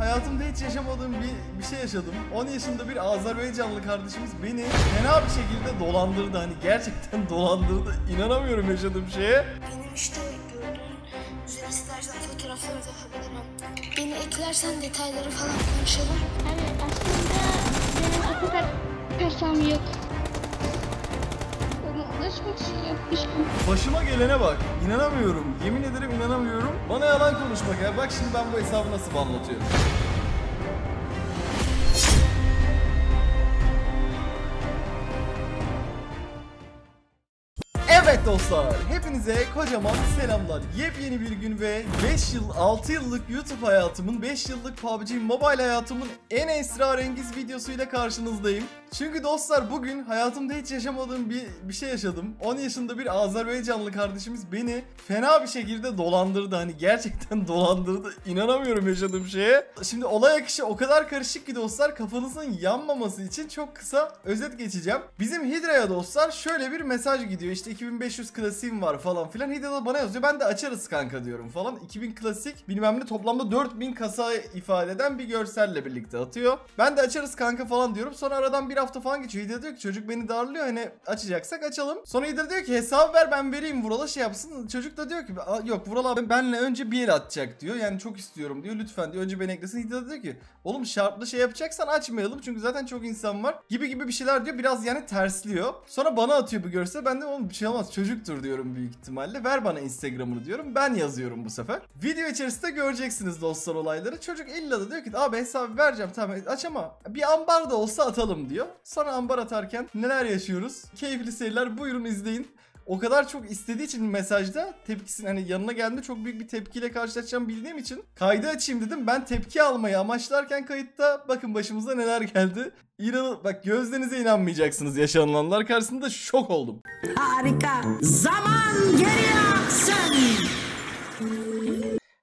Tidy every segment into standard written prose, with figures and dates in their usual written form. hayatımda hiç yaşamadığım bir şey yaşadım. 10 yaşında bir Azerbaycanlı kardeşimiz beni fena bir şekilde dolandırdı. Hani gerçekten dolandırdı. İnanamıyorum yaşadığım şeye. Benim işte gördüğün üzerine stajdan fotoğrafları da yapabilirim. Beni eklersen detayları falan konuşalım. Evet, aslında benim o kadar kasam yok. Başıma gelene bak, inanamıyorum, yemin ederim inanamıyorum. Bana yalan konuşmak ya, bak şimdi ben bu hesabı nasıl anlatıyorum. Evet dostlar, hepinize kocaman selamlar. Yepyeni bir gün ve 6 yıllık YouTube hayatımın, 5 yıllık PUBG Mobile hayatımın en esrarengiz videosuyla karşınızdayım. Çünkü dostlar bugün hayatımda hiç yaşamadığım bir şey yaşadım. 10 yaşında bir Azerbaycanlı kardeşimiz beni fena bir şekilde dolandırdı. Hani gerçekten dolandırdı. İnanamıyorum yaşadığım şeye. Şimdi olay akışı o kadar karışık ki dostlar, kafanızın yanmaması için çok kısa özet geçeceğim. Bizim Hidra'ya dostlar şöyle bir mesaj gidiyor. İşte 2500 klasiğim var falan filan. Hidra da bana yazıyor. Ben de açarız kanka diyorum falan. 2000 klasik bilmem ne, toplamda 4000 kasa ifade eden bir görselle birlikte atıyor. Ben de açarız kanka falan diyorum. Sonra aradan bir hafta falan geçiyor. Hidra diyor ki çocuk beni darlıyor, hani açacaksak açalım. Sonra Hidra diyor ki hesabı ver ben vereyim Vural'a şey yapsın. Çocuk da diyor ki yok Vural abi benle önce bir el atacak diyor. Yani çok istiyorum diyor, lütfen diyor önce beni eklesin. Hidra diyor ki oğlum şartlı şey yapacaksan açmayalım çünkü zaten çok insan var gibi bir şeyler diyor. Biraz yani tersliyor. Sonra bana atıyor bu görsel. Ben de oğlum bir şey olmaz çocuktur diyorum büyük ihtimalle. Ver bana Instagram'ını diyorum. Ben yazıyorum bu sefer. Video içerisinde göreceksiniz dostlar olayları. Çocuk illa da diyor ki abi hesabı vereceğim tamam aç ama bir ambar da olsa atalım diyor. Sonra ambar atarken neler yaşıyoruz? Keyifli seyirler, buyurun izleyin. O kadar çok istediği için mesajda tepkisini, hani yanına geldiğinde çok büyük bir tepkiyle karşılaşacağım bildiğim için kaydı açayım dedim. Ben tepki almayı amaçlarken kayıtta bakın başımıza neler geldi. Bak gözlerinize inanmayacaksınız, yaşananlar karşısında şok oldum. Harika. Zaman geri aksın.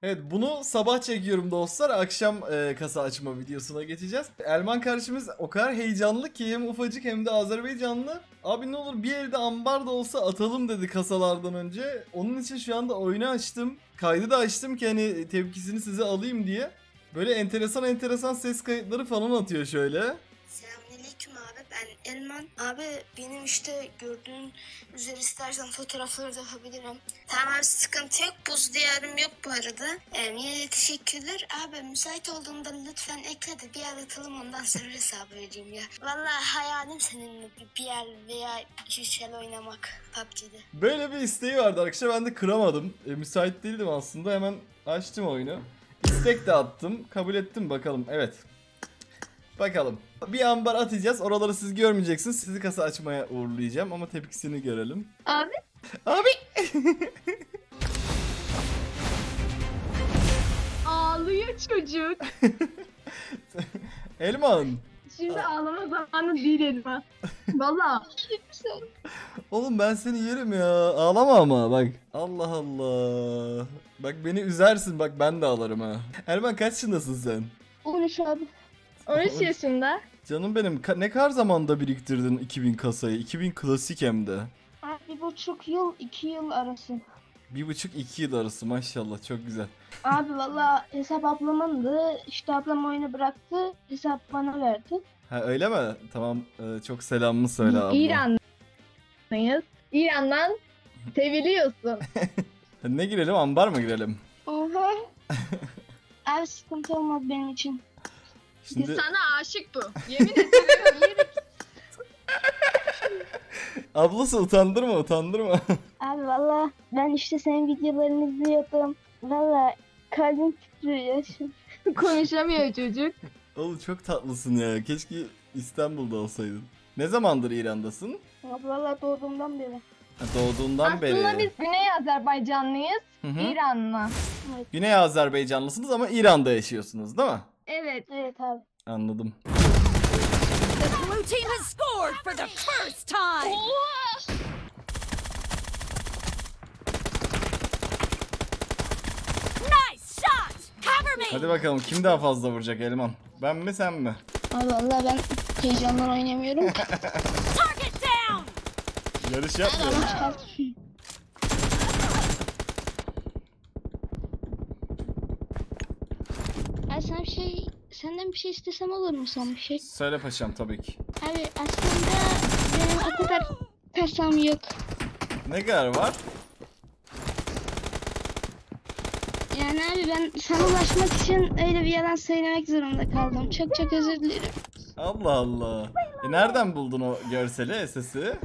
Evet, bunu sabah çekiyorum dostlar. Akşam kasa açma videosuna geçeceğiz. Erman kardeşimiz o kadar heyecanlı ki, hem ufacık hem de Azerbaycanlı. Abi ne olur bir evde ambar da olsa atalım dedi kasalardan önce. Onun için şu anda oyunu açtım. Kaydı da açtım ki hani tepkisini size alayım diye. Böyle enteresan ses kayıtları falan atıyor şöyle. Selamünaleyküm abi, ben Erman. Abi benim işte gördüğün üzere istersen fotoğrafları da yapabilirim. Tamam, sıkıntı yok, buz diyarım yok bu arada. Yine de teşekkürler. Abi müsait olduğunda lütfen ekle de bir yer atalım, ondan sonra hesabı vereyim ya. Vallahi hayalim seninle bir yer veya iki şeyle oynamak PUBG'de. Böyle bir isteği vardı arkadaşlar, ben de kıramadım. Müsait değildim aslında, hemen açtım oyunu. İstek de attım, kabul ettim bakalım, evet. Bakalım. Bir ambar atacağız. Oraları siz görmeyeceksiniz. Sizi kasa açmaya uğurlayacağım ama tepkisini görelim. Abi. Abi. Ağlıyor çocuk. Elman. Şimdi ağlama zamanı değil Elman. Vallahi. Oğlum ben seni yerim ya. Ağlama ama bak. Allah Allah. Bak beni üzersin, bak ben de ağlarım ha. Elman kaç yaşındasın sen? 13 abi. 13 yaşında. Canım benim, ne kadar zamanda biriktirdin 2000 kasayı? 2000 klasik hem de. 1,5 yıl 2 yıl arası. 1,5-2 yıl arası, maşallah çok güzel. Abi valla hesap ablamındı. İşte ablam oyunu bıraktı. Hesap bana verdi. Ha öyle mi? Tamam, çok selamını söyle abla. İran'dayız. İran'dan seviliyorsun. Ne girelim, ambar mı girelim? Oha. Abi sıkıntı olmaz benim için. Şimdi... Sana aşık bu. Yemin ederim yedik. Ablası utandırma, utandırma. Abi valla ben işte senin videolarını izliyordum. Valla kalbim titriyor şimdi. Konuşamıyor çocuk. Oğlum çok tatlısın ya. Keşke İstanbul'da olsaydın. Ne zamandır İran'dasın? Valla doğduğumdan beri. Doğduğundan beri. Aslında biz Güney Azerbaycanlıyız. İranlı. Evet. Güney Azerbaycanlısınız ama İran'da yaşıyorsunuz değil mi? Evet, evet abi. Anladım. Hadi bakalım kim daha fazla vuracak Elman? Ben mi sen mi? Abi vallahi ben heyecandan oynamıyorum. Yarış yapmıyorum. Sana bir şey senden bir şey istesem olur mu son bir şey? Söyle paşam, tabii ki. Abi aslında benim o kadar kasam yok. Ne kadar var? Yani abi ben sana ulaşmak için öyle bir yalan söylemek zorunda kaldım. Çok çok özür dilerim. Allah Allah. Nereden buldun o görseli, sesi?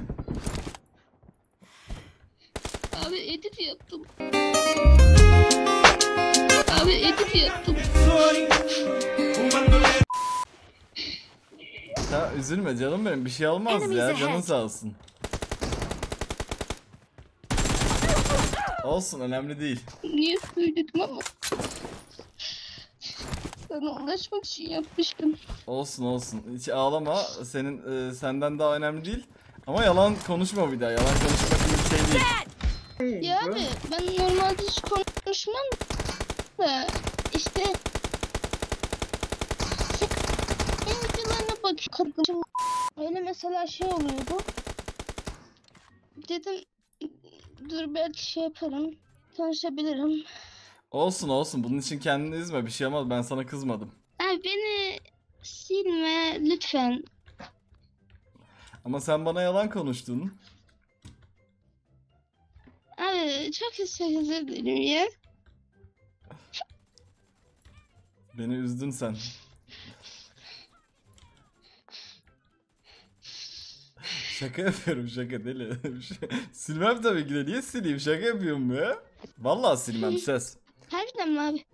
Abi edit yaptım. Abi edit yaptım. Ya üzülme canım benim, bir şey olmaz ya, canın sağ olsun. Olsun, önemli değil. Niye söyledim ama? Sana ulaşmak için yapmıştım. Olsun olsun, hiç ağlama, senin senden daha önemli değil. Ama yalan konuşma bir daha, yalan konuşmak bir şey değil. Ya abi ben normalde hiç konuşmam da işte videolarına bakıyordum. Öyle mesela şey oluyordu. Dedim dur belki şey yaparım, konuşabilirim. Olsun olsun, bunun için kendini üzme, bir şey olmaz, ben sana kızmadım. Abi beni silme lütfen. Ama sen bana yalan konuştun. Abi çok özür dilerim ya. Beni üzdün sen. Şaka yapıyorum, şaka deli. Silmem tabii ki de, niye sileyim, şaka yapıyorum ya. Vallahi silmem ses. Harbiden mi abi?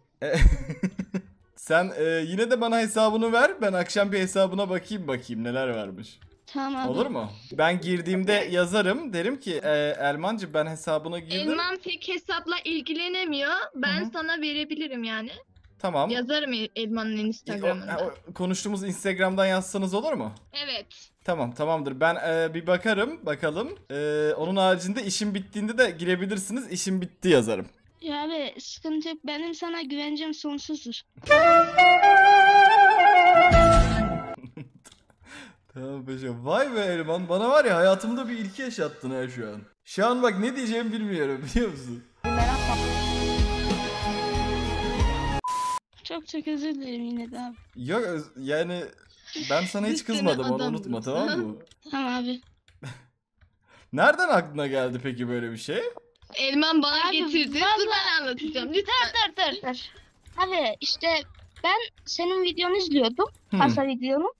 Sen yine de bana hesabını ver, ben akşam bir hesabına bakayım neler vermiş. Tamam abi. Olur mu? Ben girdiğimde yazarım, derim ki Ermancığım ben hesabına girdim. Erman pek hesapla ilgilenemiyor, ben Hı-hı. sana verebilirim yani. Tamam. Yazarım Elman'ın Instagram'ında. Konuştuğumuz Instagram'dan yazsanız olur mu? Evet. Tamam, tamamdır. Ben bir bakarım bakalım. Onun haricinde işim bittiğinde de girebilirsiniz. İşim bitti yazarım. Ya abi sıkıntı yok. Benim sana güvencem sonsuzdur. Tamam paşam. Vay be Elman. Bana var ya, hayatımda bir ilki yaşattın ha şu an. Şu an bak ne diyeceğimi bilmiyorum, biliyor musun? Çok çok özür dilerim yine de abi. Yok yani ben sana hiç kızmadım, onu unutma, tamam mı? Tamam abi. Nereden aklına geldi peki böyle bir şey? Elman bana abi, getirdi. Vallahi... Dur ben anlatacağım. Lütfen. Dur. Abi işte ben senin videonu izliyordum. Asa videonu.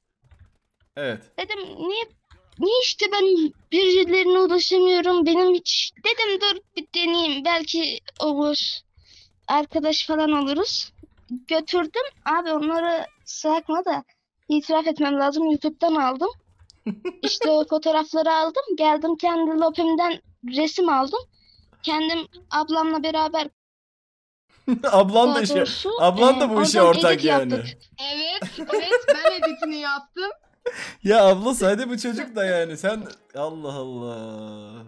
Evet. Dedim niye işte ben birilerine ulaşamıyorum, benim hiç. Dedim dur bir deneyeyim, belki olur. Arkadaş falan oluruz. Götürdüm abi, onları sakma da itiraf etmem lazım, YouTube'dan aldım. İşte o fotoğrafları aldım, geldim kendi lopimden resim aldım, kendim ablamla beraber. Ablan da işe, ablan da bu işe ortak yani. Yaptık. Evet, ben editini yaptım. Ya abla saydı bu çocuk da yani, sen Allah Allah.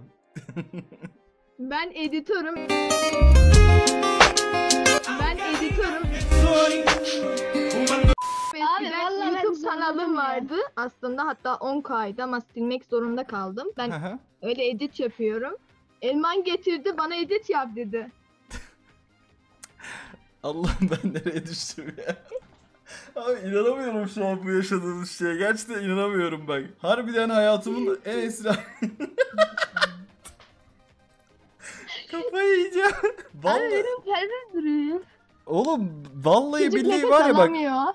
Ben editörüm. Abi vallahi YouTube kanalım vardı aslında, hatta 10K'ydı ama silmek zorunda kaldım. Ben öyle edit yapıyorum. Elman getirdi bana, edit yap dedi. Allah'ım ben nereye düştüm ya. Abi inanamıyorum şu an bu yaşadığımız şeye. Gerçekten inanamıyorum bak. Harbiden hayatımın en esra... Kafayı yiyeceğim. Vallahi... Abi benim kendim duruyor. Oğlum vallahi çocuk billahi var ya bak.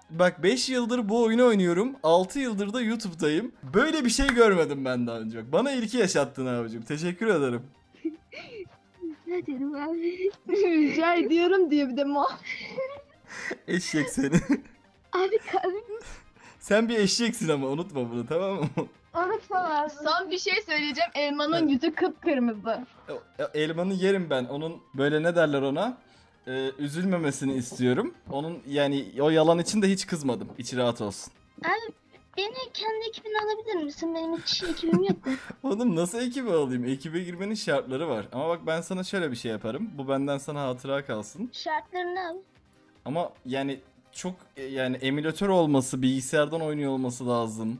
Bak 5 yıldır bu oyunu oynuyorum. 6 yıldır da YouTube'dayım. Böyle bir şey görmedim ben daha önce. Bana ilki yaşattın abicim. Teşekkür ederim. Rica ederim abi. Rica ediyorum diye bir de mo. Eşek seni. Abi kalbim. Sen bir eşeksin ama unutma bunu, tamam mı? Unutma. Son bir şey söyleyeceğim. Elman'ın yüzü kıpkırmızı. Elman'ı yerim ben. Onun böyle ne derler ona? Üzülmemesini istiyorum. Onun yani o yalan için de hiç kızmadım. İçi rahat olsun. Abi beni kendi ekibine alabilir misin? Benim hiç ekibim yok mu? Oğlum nasıl ekibe alayım? Ekibe girmenin şartları var. Ama bak ben sana şöyle bir şey yaparım. Bu benden sana hatıra kalsın. Şartlarını al. Ama yani çok yani emülatör olması, bilgisayardan oynuyor olması lazım.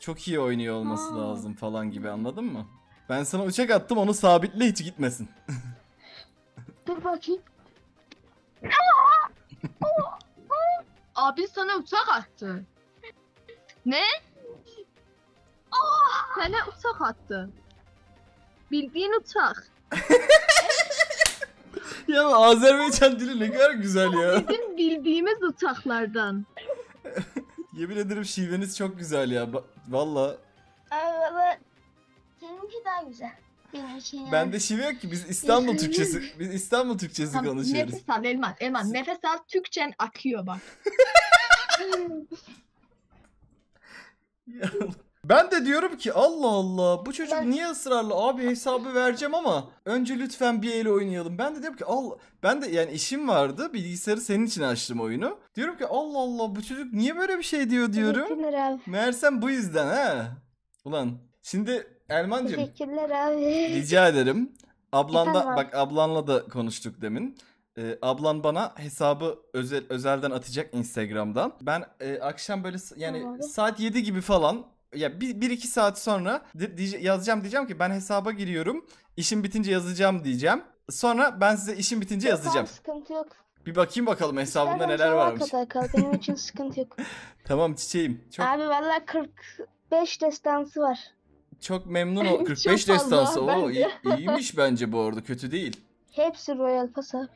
Çok iyi oynuyor olması lazım falan gibi, anladın mı? Ben sana uçak attım, onu sabitle, hiç gitmesin. Dur bakayım. Abi sana uçak attı. Ne? Oh, sana uçak attı. Bildiğin uçak. Ya Azerbaycan dili ne kadar güzel ya. Bizim bildiğimiz uçaklardan. Yemin ederim şiveniz çok güzel ya. Valla. Valla. Seninki daha güzel. Ben de şive yok ki, biz İstanbul Türkçesi, biz İstanbul Türkçesi tamam, konuşuyoruz. Nefes al Elman nefes al, Türkçen akıyor bak. Ben de diyorum ki Allah Allah bu çocuk niye ısrarlı abi, hesabı vereceğim ama önce lütfen bir el oynayalım. Ben de diyorum ki Allah, ben de yani işim vardı, bilgisayarı senin için açtım oyunu. Diyorum ki Allah Allah bu çocuk niye böyle bir şey diyor diyorum. Meğersem bu yüzden ha. Ulan şimdi Elmancığım. Teşekkürler abi. Rica ederim. Ablanla bak, ablanla da konuştuk demin. Ablan bana hesabı özelden atacak Instagram'dan. Ben akşam böyle yani tamam, saat 7 gibi falan ya 1-2 saat sonra yazacağım, diyeceğim ki ben hesaba giriyorum. İşim bitince yazacağım diyeceğim. Sonra ben size işim bitince yazacağım. Sıkıntı yok. Bir bakayım bakalım hesabında ben neler varmış. Benim için sıkıntı yok. Tamam çiçeğim. Çok... Abi vallahi 45 destansı var. Çok memnun ol. 45 destansı. Oo, iyiymiş bence bu arada. Kötü değil. Hepsi Royal Pass abi.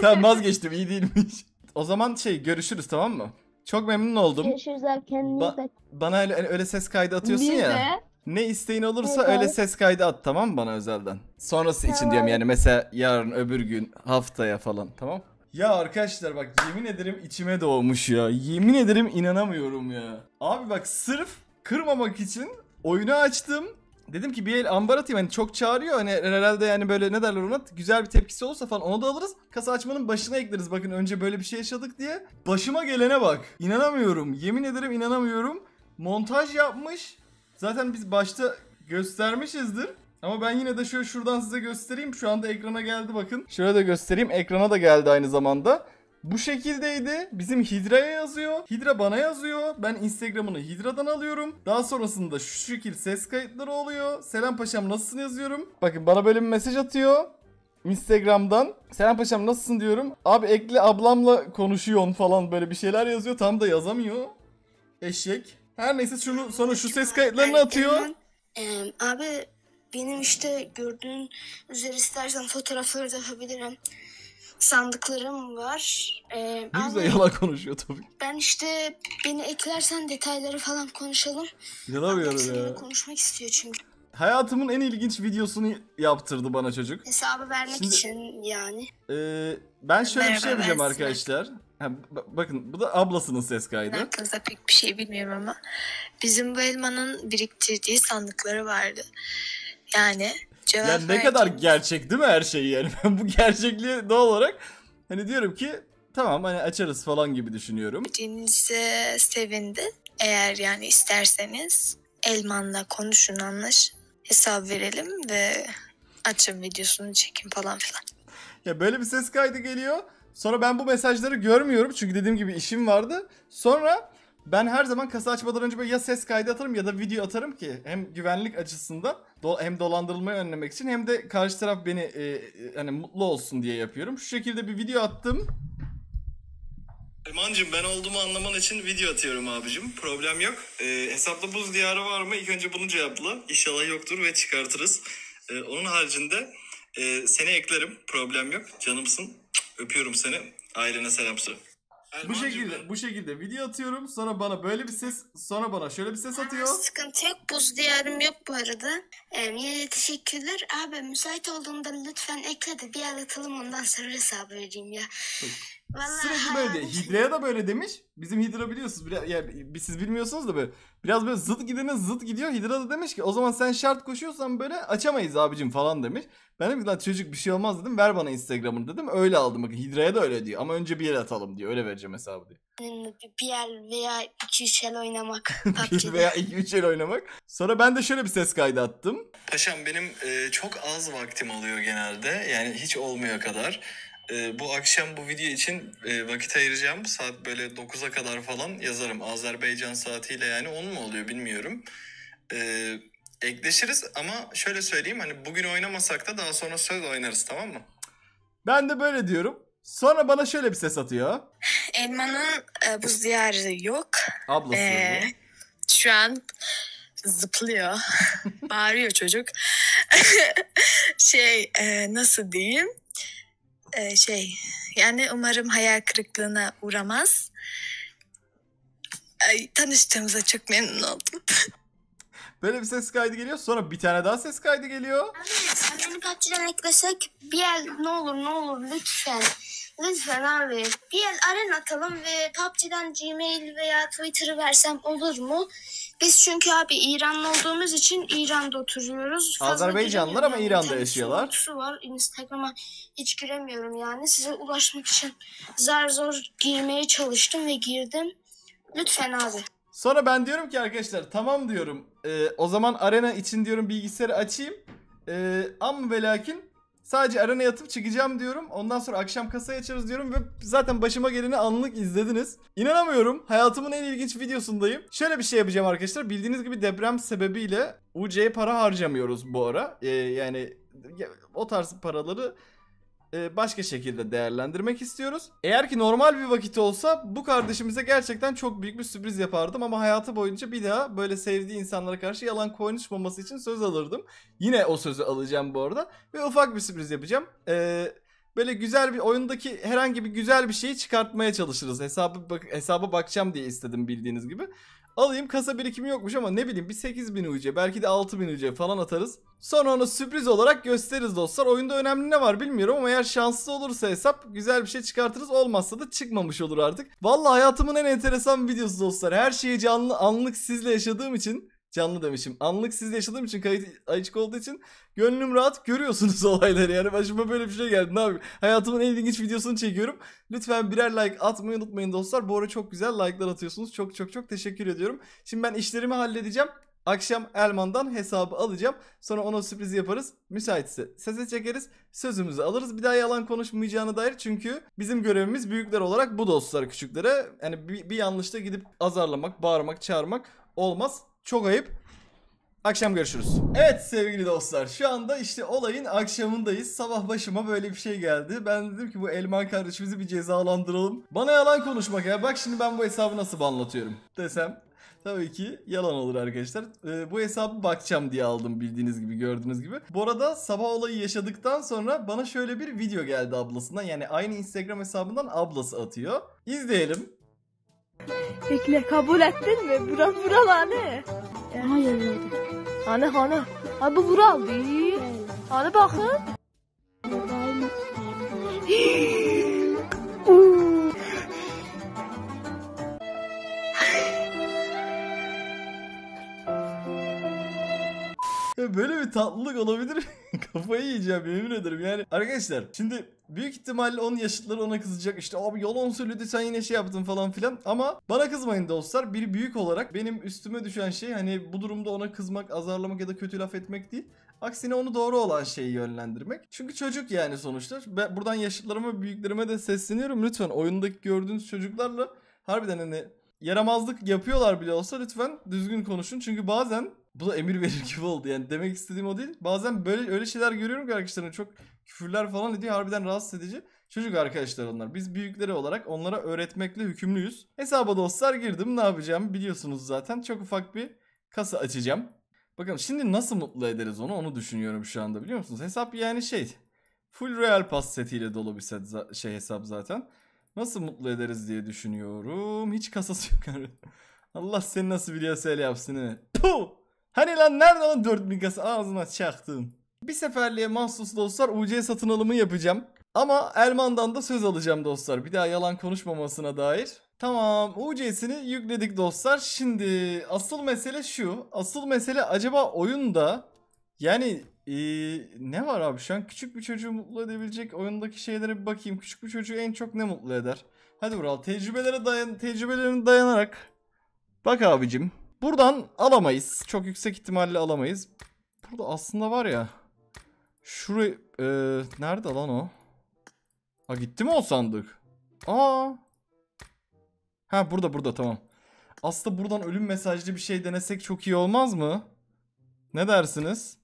Tamam vazgeçtim. İyi değilmiş. O zaman şey görüşürüz tamam mı? Çok memnun oldum. Görüşürüz abi, kendinize. Bana öyle ses kaydı atıyorsun biz ya. De. Ne isteğin olursa evet, öyle abi, ses kaydı at tamam mı bana özelden? Sonrası tamam, için diyorum yani mesela yarın öbür gün haftaya falan tamam. Ya arkadaşlar bak yemin ederim içime doğmuş ya. Yemin ederim inanamıyorum ya. Abi bak sırf kırmamak için oyunu açtım. Dedim ki bir el ambar atayım. Hani çok çağırıyor. Hani herhalde yani böyle ne derler ona? Güzel bir tepkisi olursa falan onu da alırız. Kasa açmanın başına ekleriz. Bakın önce böyle bir şey yaşadık diye. Başıma gelene bak. İnanamıyorum. Yemin ederim inanamıyorum. Montaj yapmış. Zaten biz başta göstermişizdir. Ama ben yine de şöyle şuradan size göstereyim. Şu anda ekrana geldi bakın. Şöyle de göstereyim. Ekrana da geldi aynı zamanda. Bu şekildeydi. Bizim Hidra'ya yazıyor. Hidra bana yazıyor. Ben Instagram'ını Hidra'dan alıyorum. Daha sonrasında şu şekil ses kayıtları oluyor. Selam paşam nasılsın yazıyorum. Bakın bana böyle bir mesaj atıyor. Instagram'dan. Selam paşam nasılsın diyorum. Abi ekle ablamla konuşuyorsun falan böyle bir şeyler yazıyor. Tam da yazamıyor. Eşek. Her neyse şunu sonra şu ses kayıtlarını atıyor. Abi benim işte gördüğün üzere istersen fotoğrafları da yapabilirim. Sandıklarım var. Ne güzel yalan konuşuyor tabii. Ben işte beni eklersen detayları falan konuşalım. İnanamıyorum ya. Konuşmak istiyor çünkü. Hayatımın en ilginç videosunu yaptırdı bana çocuk. Hesabı vermek şimdi, için yani. Ben şöyle merhaba, bir şey yapacağım arkadaşlar. Ha, bakın bu da ablasının ses kaydı. Hakkınızda pek bir şey bilmiyorum ama bizim bu Elman'ın biriktirdiği sandıkları vardı. Yani... Cevap ya ne verdim, kadar gerçek değil mi her şey yani? Ben bu gerçekliğe doğal olarak hani diyorum ki tamam hani açarız falan gibi düşünüyorum. Birinize sevindi. Eğer yani isterseniz Elman'la konuşun, anlaşın. Hesap verelim ve açın videosunu çekin falan filan. Ya böyle bir ses kaydı geliyor. Sonra ben bu mesajları görmüyorum. Çünkü dediğim gibi işim vardı. Sonra... Ben her zaman kasa açmadan önce böyle ya ses kaydı atarım ya da video atarım ki hem güvenlik açısından hem dolandırılmayı önlemek için hem de karşı taraf beni hani mutlu olsun diye yapıyorum. Şu şekilde bir video attım. Elmancığım ben olduğumu anlaman için video atıyorum abicim. Problem yok. Hesapta buz diyarı var mı? İlk önce bunu cevapla. İnşallah yoktur ve çıkartırız. Onun haricinde seni eklerim. Problem yok. Canımsın. Öpüyorum seni. Ailene selam söyle. Bu şekilde video atıyorum. Sonra bana böyle bir ses, sonra bana şöyle bir ses atıyor. Sıkıntı yok. Buz diyarım yok bu arada. Yine de teşekkürler. Abi müsait olduğunda lütfen ekle de bir el atalım, ondan sonra hesabı vereyim ya. Vallahi sürekli böyle diye. Hidra'ya da böyle demiş. Bizim Hidra biliyorsunuz. Biraz, yani siz bilmiyorsunuz da böyle. Biraz böyle zıt gidene zıt gidiyor. Hidra da demiş ki o zaman sen şart koşuyorsan böyle açamayız abicim falan demiş. Ben dedim ki lan çocuk bir şey olmaz dedim. Ver bana Instagram'ını dedim. Öyle aldım. Bakın Hidra'ya da öyle diyor. Ama önce bir el atalım diyor. Öyle vereceğim hesabı diyor. Bir el veya 2-3 el oynamak. Bir veya 2-3 el oynamak. Sonra ben de şöyle bir ses kaydı attım. Paşam benim çok az vaktim oluyor genelde. Yani hiç olmuyor kadar. Bu akşam bu video için vakit ayıracağım. Saat böyle 9'a kadar falan yazarım. Azerbaycan saatiyle yani 10 mu oluyor bilmiyorum. Ekleşiriz ama şöyle söyleyeyim. Hani bugün oynamasak da daha sonra söz oynarız tamam mı? Ben de böyle diyorum. Sonra bana şöyle bir ses atıyor. Elman'ın bu ziyareti yok. Ablası. Şu an zıplıyor. Bağırıyor çocuk. Nasıl diyeyim? Yani umarım hayal kırıklığına uğramaz. Ay, tanıştığımıza çok memnun oldum. Böyle bir ses kaydı geliyor. Sonra bir tane daha ses kaydı geliyor. Abi beni kaçıran eklesek bir el ne olur lütfen. Lütfen abi. Bir el aren atalım ve PUBG'den Gmail veya Twitter'ı versem olur mu? Biz çünkü abi İranlı olduğumuz için İran'da oturuyoruz. Azerbaycanlılar ama İran'da yaşıyorlar. Su var. Instagram'a hiç giremiyorum yani. Size ulaşmak için zar zor girmeye çalıştım ve girdim. Lütfen abi. Sonra ben diyorum ki arkadaşlar tamam diyorum. O zaman arena için diyorum bilgisayarı açayım. Ama ve lakin sadece arenaya atıp çıkacağım diyorum. Ondan sonra akşam kasayı açarız diyorum ve zaten başıma geleni anlık izlediniz. İnanamıyorum. Hayatımın en ilginç videosundayım. Şöyle bir şey yapacağım arkadaşlar. Bildiğiniz gibi deprem sebebiyle UC'ye para harcamıyoruz bu ara. Yani o tarz paraları başka şekilde değerlendirmek istiyoruz. Eğer ki normal bir vakit olsa bu kardeşimize gerçekten çok büyük bir sürpriz yapardım ama hayatı boyunca bir daha böyle sevdiği insanlara karşı yalan konuşmaması için söz alırdım. Yine o sözü alacağım bu arada ve ufak bir sürpriz yapacağım. Böyle güzel bir oyundaki herhangi bir güzel bir şeyi çıkartmaya çalışırız. Hesaba bakacağım diye istedim bildiğiniz gibi. Alayım, kasa birikimi yokmuş ama ne bileyim bir 8000 UC belki de 6000 UC falan atarız. Sonra onu sürpriz olarak gösteririz dostlar. Oyunda önemli ne var bilmiyorum ama eğer şanslı olursa hesap güzel bir şey çıkartırız. Olmazsa da çıkmamış olur artık. Vallahi hayatımın en enteresan videosu dostlar. Her şeyi anlık sizle yaşadığım için, kayıt açık olduğu için gönlüm rahat, görüyorsunuz olayları yani. Başıma böyle bir şey geldi, ne yapayım, hayatımın en ilginç videosunu çekiyorum. Lütfen birer like atmayı unutmayın dostlar. Bu ara çok güzel like'lar atıyorsunuz, çok çok çok teşekkür ediyorum. Şimdi ben işlerimi halledeceğim, akşam Elman'dan hesabı alacağım, sonra ona sürpriz yaparız, müsaitse sese çekeriz, sözümüzü alırız bir daha yalan konuşmayacağına dair. Çünkü bizim görevimiz büyükler olarak bu dostlar, küçüklere yani bir yanlışta gidip azarlamak, bağırmak, çağırmak olmaz. Çok ayıp. Akşam görüşürüz. Evet sevgili dostlar, şu anda işte olayın akşamındayız. Sabah başıma böyle bir şey geldi. Ben dedim ki bu Elman kardeşimizi bir cezalandıralım. Bana yalan konuşmak ya. Bak şimdi ben bu hesabı nasıl banlatıyorum desem tabii ki yalan olur arkadaşlar. Bu hesabı bakacağım diye aldım bildiğiniz gibi, gördüğünüz gibi. Bu arada sabah olayı yaşadıktan sonra bana şöyle bir video geldi ablasından. Yani aynı Instagram hesabından ablası atıyor. İzleyelim. Bekle, kabul ettin mi? Vural anne. Hayır. Anne. Abi bu Vural değil. Anne bakın. Böyle bir tatlılık olabilir. Kafayı yiyeceğim yemin ederim yani. Arkadaşlar şimdi büyük ihtimalle onun yaşıtları ona kızacak. İşte abi yalan söyledi, sen yine şey yaptın falan filan. Ama bana kızmayın dostlar. Bir büyük olarak benim üstüme düşen şey hani bu durumda ona kızmak, azarlamak ya da kötü laf etmek değil. Aksine onu doğru olan şeyi yönlendirmek. Çünkü çocuk yani sonuçta. Ben buradan yaşıtlarıma, büyüklerime de sesleniyorum. Lütfen oyundaki gördüğünüz çocuklarla harbiden hani yaramazlık yapıyorlar bile olsa lütfen düzgün konuşun. Çünkü bazen bu da emir verir gibi oldu yani, demek istediğim o değil. Bazen böyle öyle şeyler görüyorum ki arkadaşlarım çok küfürler falan ediyor, harbiden rahatsız edici. Çocuk arkadaşlar onlar. Biz büyükleri olarak onlara öğretmekle yükümlüyüz. Hesaba dostlar girdim, ne yapacağımı biliyorsunuz zaten. Çok ufak bir kasa açacağım. Bakalım şimdi nasıl mutlu ederiz onu düşünüyorum şu anda, biliyor musunuz? Hesap yani full Royal Pass setiyle dolu bir set, hesap zaten. Nasıl mutlu ederiz diye düşünüyorum. Hiç kasası yok. Allah seni nasıl biliyorsa el yapsın he. Puh! Hani lan nerede lan 4000 kasa, ağzına çaktın. Bir seferliğe mahsus dostlar UC satın alımı yapacağım. Ama Elman'dan da söz alacağım dostlar. Bir daha yalan konuşmamasına dair. Tamam, UC'sini yükledik dostlar. Şimdi asıl mesele şu. Asıl mesele acaba oyunda yani ne var abi şu an? Küçük bir çocuğu mutlu edebilecek oyundaki şeylere bir bakayım. Küçük bir çocuğu en çok ne mutlu eder? Hadi Vural, tecrübelerine dayanarak. Bak abicim. Buradan alamayız. Çok yüksek ihtimalle alamayız. Burada aslında var ya. Şurayı... nerede lan o? Ha gitti mi o sandık? Aa. Ha burada tamam. Aslında buradan ölüm mesajlı bir şey denesek çok iyi olmaz mı? Ne dersiniz?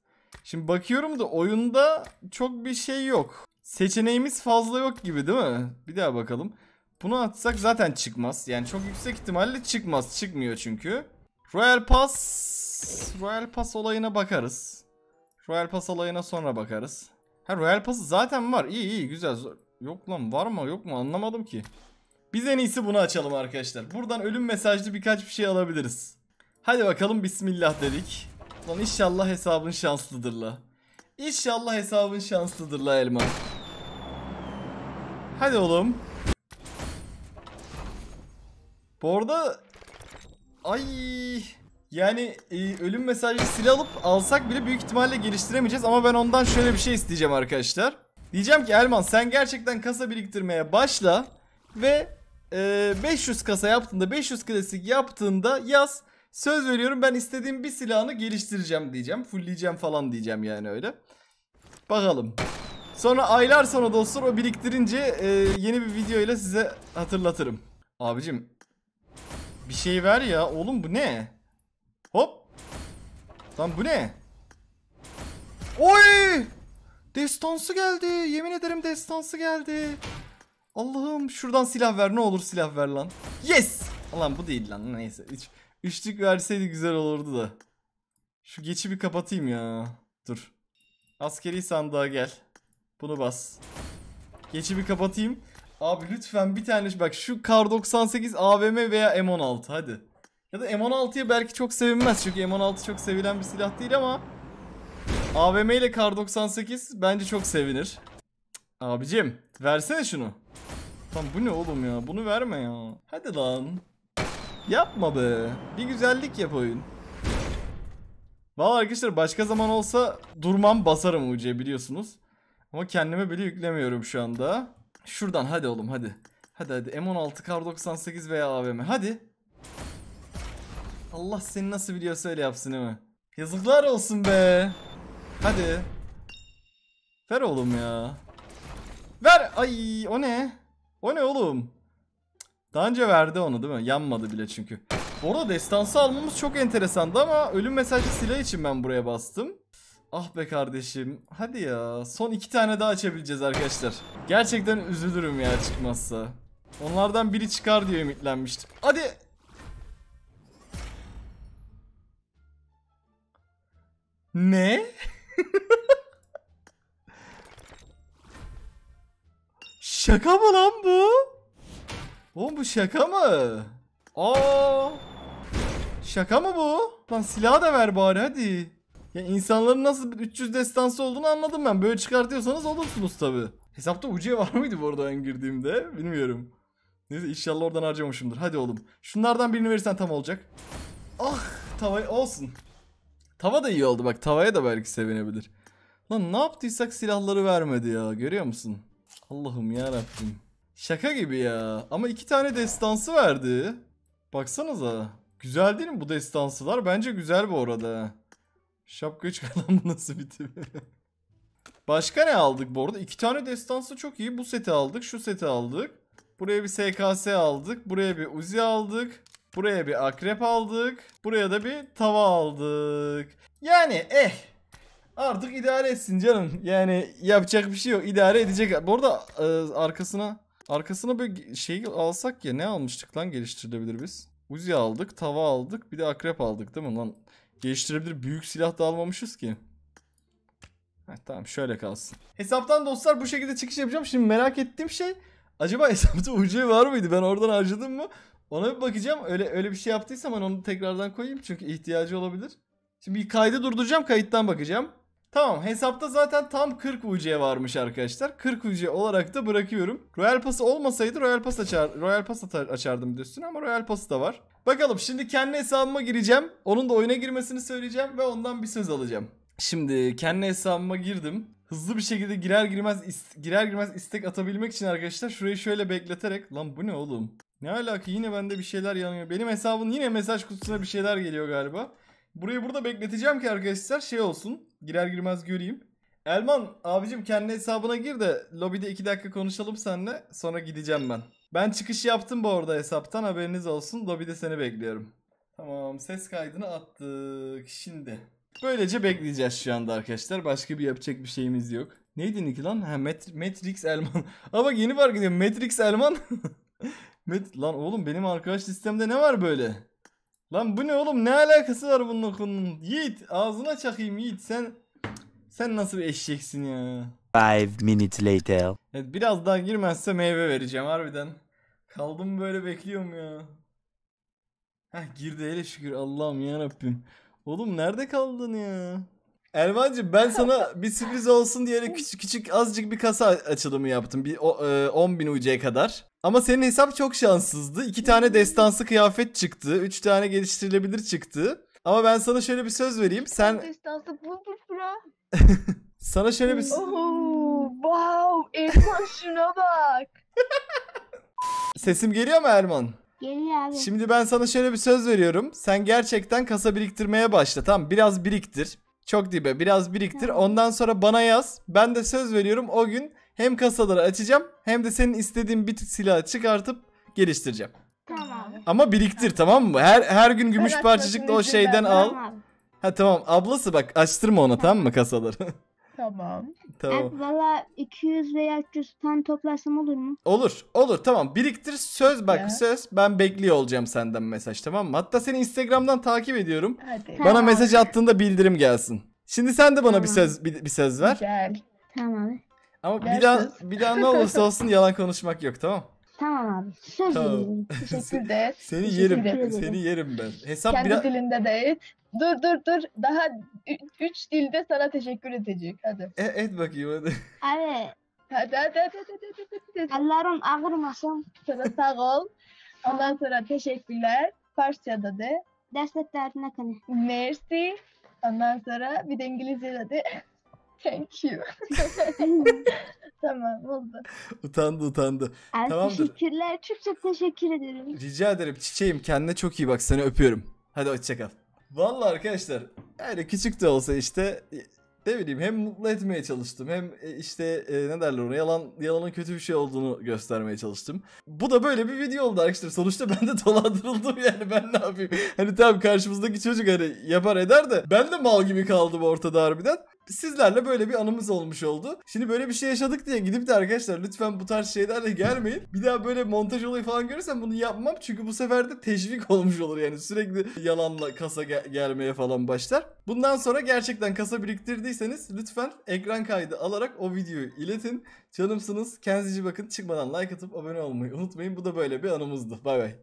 Şimdi bakıyorum da oyunda çok bir şey yok. seçeneğimiz fazla yok gibi değil mi? Bir daha bakalım. Bunu atsak zaten çıkmaz. Yani çok yüksek ihtimalle çıkmaz. Çıkmıyor çünkü. Royal Pass. Royal Pass olayına bakarız. Royal Pass olayına sonra bakarız. Ha, Royal Pass'ı zaten var. İyi iyi güzel. Yok lan, var mı yok mu anlamadım ki. Biz en iyisi bunu açalım arkadaşlar. Buradan ölüm mesajlı birkaç bir şey alabiliriz. Hadi bakalım, bismillah dedik. Lan inşallah hesabın şanslıdır la. İnşallah hesabın şanslıdır la elma. Hadi oğlum. Bu arada ay yani ölüm mesajlı silah alıp alsak bile büyük ihtimalle geliştiremeyeceğiz. Ama ben ondan şöyle bir şey isteyeceğim arkadaşlar. Diyeceğim ki Elman sen gerçekten kasa biriktirmeye başla. Ve 500 kasa yaptığında, 500 klasik yaptığında yaz, söz veriyorum ben istediğim bir silahını geliştireceğim diyeceğim. Fullleyeceğim falan diyeceğim yani öyle. Bakalım. Sonra aylar sonra dostlar o biriktirince yeni bir video ile size hatırlatırım. Abicim bir şey ver ya oğlum, bu ne? Hop. Lan bu ne? Oy! Destansı geldi. Yemin ederim destansı geldi. Allah'ım şuradan silah ver, ne olur silah ver lan. Yes! Lan bu değil lan, neyse. Üçlük verseydi güzel olurdu da. Şu geçi bir kapatayım ya. Dur. Askeri sandığa gel. Bunu bas. Geçi bir kapatayım. Abi lütfen bir tane bak şu Kar 98 AVM veya M16 hadi. Ya da M16'ya belki çok sevinmez çünkü M16 çok sevilen bir silah değil ama AVM ile Kar 98 bence çok sevinir. Abicim versene şunu. Lan bu ne oğlum ya, bunu verme ya. Hadi lan. Yapma be. Bir güzellik yap oyun. Vallahi arkadaşlar başka zaman olsa durmam basarım UC biliyorsunuz. Ama kendime bile yüklemiyorum şu anda. Şuradan hadi oğlum hadi. Hadi hadi M16 Kar 98 veya AVM hadi. Allah seni nasıl biliyorsa öyle yapsın değil mi? Yazıklar olsun be. Hadi. Ver oğlum ya. Ver. Ay o ne? O ne oğlum? Daha önce verdi onu değil mi? Yanmadı bile çünkü. Orada destansı almamız çok enteresandı ama ölüm mesajlı silah için ben buraya bastım. Ah be kardeşim. Hadi ya. Son 2 tane daha açabileceğiz arkadaşlar. Gerçekten üzülürüm ya çıkmazsa. Onlardan biri çıkar diye ümitlenmiştim. Hadi. Ne? Şaka mı lan bu? Oğlum bu şaka mı? Aa! Şaka mı bu? Lan silahı da ver bari hadi. Ya insanların nasıl 300 destansı olduğunu anladım ben. Böyle çıkartıyorsanız olursunuz tabi. Hesapta UC var mıydı bu arada ben girdiğimde? Bilmiyorum. Neyse inşallah oradan harcamışımdır. Hadi oğlum. Şunlardan birini verirsen tam olacak. Ah! Tava olsun. Tava da iyi oldu bak. Tavaya da belki sevinebilir. Lan ne yaptıysak silahları vermedi ya. Görüyor musun? Allah'ım yarabbim. Şaka gibi ya. Ama 2 tane destansı verdi. Baksanıza. Güzel değil mi bu destansılar? Bence güzel bu arada. Şapkayı çıkartan bu nasıl bir tip? Başka ne aldık bu arada? 2 tane destansı çok iyi. Bu seti aldık. Şu seti aldık. Buraya bir SKS aldık. Buraya bir Uzi aldık. Buraya bir akrep aldık. Buraya da bir tava aldık. Yani artık idare etsin canım. Yani yapacak bir şey yok. İdare edecek. Bu arada arkasına böyle şey alsak ya. Ne almıştık lan geliştirilebilir biz? Uzi aldık. Tava aldık. Bir de akrep aldık değil mi lan? Geliştirebilir büyük silah da almamışız ki. Heh, tamam şöyle kalsın. Hesaptan dostlar bu şekilde çıkış yapacağım. Şimdi merak ettiğim şey. Acaba hesapta UC var mıydı? Ben oradan harcadım mı? Ona bir bakacağım. Öyle bir şey yaptıysam ben onu tekrardan koyayım. Çünkü ihtiyacı olabilir. Şimdi bir kaydı durduracağım. Kayıttan bakacağım. Tamam hesapta zaten tam 40 UC varmış arkadaşlar. 40 UC olarak da bırakıyorum. Royal Pass'ı olmasaydı Royal Pass açardım üstüne ama Royal Pass'ı da var. Bakalım şimdi kendi hesabıma gireceğim. Onun da oyuna girmesini söyleyeceğim ve ondan bir söz alacağım. Şimdi kendi hesabıma girdim. Hızlı bir şekilde girer girmez istek atabilmek için arkadaşlar şurayı şöyle bekleterek. Lan bu ne oğlum? Ne alaka, yine bende bir şeyler yanıyor. Benim hesabın yine mesaj kutusuna bir şeyler geliyor galiba. Burayı burada bekleteceğim ki arkadaşlar şey olsun. Girer girmez göreyim. Elman abicim kendi hesabına gir de lobide 2 dakika konuşalım seninle. Sonra gideceğim ben. Ben çıkış yaptım bu arada hesaptan, haberiniz olsun. Lobide seni bekliyorum. Tamam ses kaydını attık. Şimdi. Böylece bekleyeceğiz şu anda arkadaşlar. Başka bir yapacak bir şeyimiz yok. Neydi ki lan? Ha, Matrix Elman. Ama bak yeni fark ediyorum. Matrix Elman. Lan oğlum benim arkadaş listemde ne var böyle? Lan bu ne oğlum? Ne alakası var bunun konunun? Yiğit ağzına çakayım Yiğit. Sen nasıl bir eşeksin ya? 5 minutes later. Evet, biraz daha girmezse meyve vereceğim harbiden. Kaldım böyle bekliyorum ya. Heh, girdi hele şükür. Allah'ım yarabbim. Oğlum nerede kaldın ya? Elvancığım ben sana bir sürpriz olsun diye küçük azıcık bir kasa açılımı yaptım. Bir 10.000 UC'ye kadar. Ama senin hesap çok şanssızdı. 2 tane destansı kıyafet çıktı. 3 tane geliştirilebilir çıktı. Ama ben sana şöyle bir söz vereyim. Sen... Destansı pırpıra. Sana şöyle bir... Oh, wow, Erman şuna bak. Sesim geliyor mu Erman? Geliyor abi. Şimdi ben sana şöyle bir söz veriyorum. Sen gerçekten kasa biriktirmeye başla. Tamam, biraz biriktir. Çok dibe biraz biriktir. Ondan sonra bana yaz. Ben de söz veriyorum o gün hem kasaları açacağım hem de senin istediğin bir silah çıkartıp geliştireceğim. Tamam. Ama biriktir, tamam mı? Her gün gümüş parçacık da o şeyden al. Tamam. Ha tamam. Ablası bak açtırma ona, tamam mı, kasaları? Tamam. Tamam. Valla 200 veya 300 tane toplarsam olur mu? Olur. Olur, tamam. Biriktir, söz bak, evet. Söz. Ben bekliyor olacağım senden mesaj, tamam mı? Hatta seni Instagram'dan takip ediyorum. Hadi. Bana tamam. Mesaj attığında bildirim gelsin. Şimdi sen de bana tamam. bir söz ver. Güzel. Tamam abi. Ama güzel bir daha ne olursa olsun yalan konuşmak yok, tamam? Tamam abi. Söz tamam. Veririm. Teşekkür ederim. Seni yerim. Seni yerim ben. Hesap kendi dilinde değil. Dur. Daha 3 dilde sana teşekkür edecek. Hadi. Et bakayım hadi. Evet. Hadi. Ellerim ağırmasın. Sana sağ ol. Ondan sonra teşekkürler. Farsça'da de. Dersliklerine kanı. Merci. Ondan sonra bir de İngilizce'de de. Thank you. Tamam oldu. Utandı. Evet, tamamdır. Teşekkürler. Çok teşekkür ederim. Rica ederim çiçeğim. Kendine çok iyi bak. Seni öpüyorum. Hadi hoşçakal. Vallahi arkadaşlar yani küçük de olsa işte ne bileyim hem mutlu etmeye çalıştım hem işte ne derler ona, yalanın kötü bir şey olduğunu göstermeye çalıştım. Bu da böyle bir video oldu arkadaşlar. Sonuçta ben de dolandırıldım yani, ben ne yapayım? Hani tamam karşımızdaki çocuk hani yapar eder de ben de mal gibi kaldım ortada harbiden. Sizlerle böyle bir anımız olmuş oldu. Şimdi böyle bir şey yaşadık diye gidip de arkadaşlar lütfen bu tarz şeylerle gelmeyin. Bir daha böyle montaj olayı falan görürsem bunu yapmam. Çünkü bu sefer de teşvik olmuş olur yani. Sürekli yalanla kasa gelmeye falan başlar. Bundan sonra gerçekten kasa biriktirdiyseniz lütfen ekran kaydı alarak o videoyu iletin. Canımsınız. Kendinize iyi bakın. Çıkmadan like atıp abone olmayı unutmayın. Bu da böyle bir anımızdı. Bay bay.